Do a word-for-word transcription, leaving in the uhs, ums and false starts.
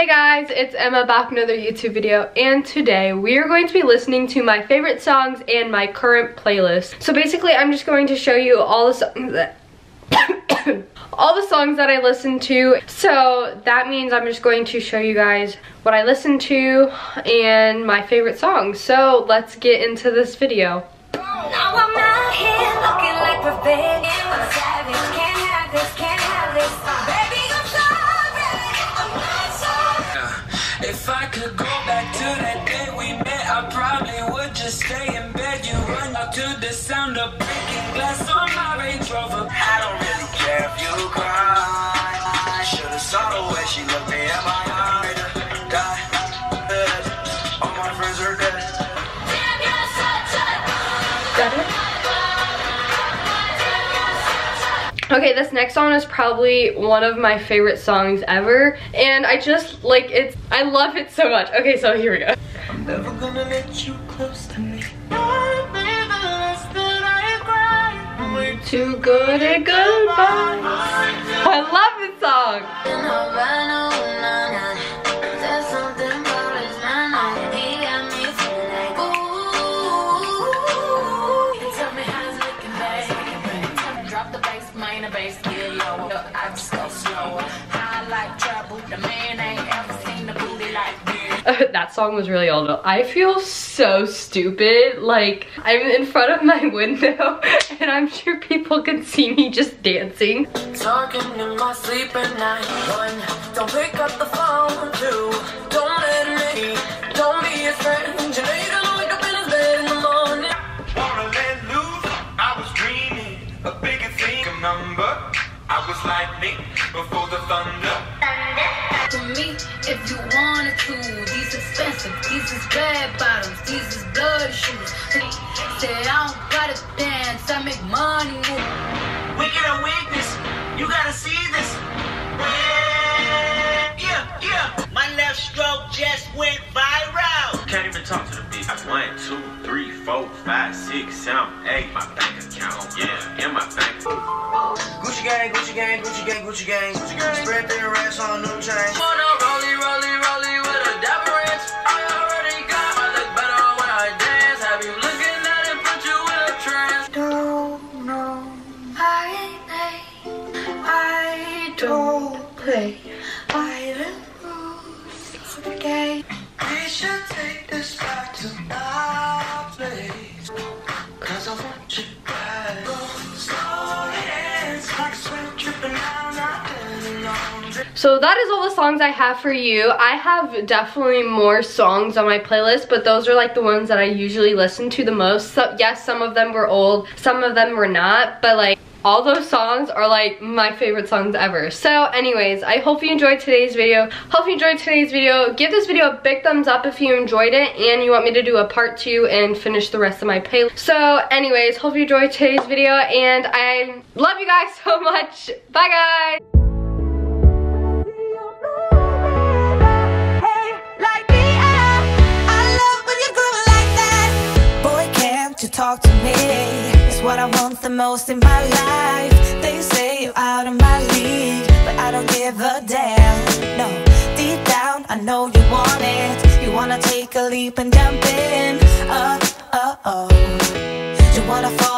Hey guys, it's Emma back with another YouTube video, and today we are going to be listening to my favorite songs and my current playlist. So basically I'm just going to show you all the songs that all the songs that I listen to. So that means I'm just going to show you guys what I listen to and my favorite songs. So let's get into this video. Now I'm out here looking like a bitch. I'm savage, can't have this, can't have this. If I could go back to that day we met, I probably would just stay in bed. You run out to the sound of breaking glass on my Range Rover. I don't really care if you cry. I should have saw the way she looked me in my eye. All my friends are dead. Damn, you're such a Okay, this next song is probably one of my favorite songs ever, and I just like it's I love it so much. Okay, so here we go. I'm never gonna let you close to me. I've been the last that I've cried. We're too good at goodbye. I love this song. That song was really old. I feel so stupid. Like, I'm in front of my window and I'm sure people can see me just dancing. Talking in my sleep at night. One, don't pick up the phone. Two, don't let me. Don't be a friend. You know you don't wake up in his bed in the morning. Wanna let loose? I was dreaming a bigger thing. A number. I was lightning before the thunder. To me, if you wanted to, these expensive, these is red bottoms, these is bloody shoes. Say I don't gotta dance, I make money move. Wicked or weakness, you gotta see this. Yeah, yeah. My left stroke just went viral. Can't even talk to the beat. One, two, three, four, five, six, seven, eight. My bank account, yeah, in my bank. Gucci gang, Gucci gang, Gucci gang, Gucci gang, Gucci gang. Spread thin racks on new chains. Wanna rollie, rollie, rollie with a dapper ranch. I already got. I look better when I dance. Have you looking at it, put you in a trance. Don't know my name. I don't play. I don't lose the game. We should take this back to my place. Cause I want you back. So that is all the songs I have for you. I have definitely more songs on my playlist, but those are like the ones that I usually listen to the most. So yes, some of them were old, some of them were not, but like all those songs are like my favorite songs ever. So anyways, I hope you enjoyed today's video. Hope you enjoyed today's video. Give this video a big thumbs up if you enjoyed it and you want me to do a part two and finish the rest of my playlist. So anyways, hope you enjoyed today's video and I love you guys so much. Bye guys. Talk to me, it's what I want the most in my life. They say you're out of my league, but I don't give a damn. No, deep down I know you want it. You wanna take a leap and jump in. Oh, oh, oh. You wanna fall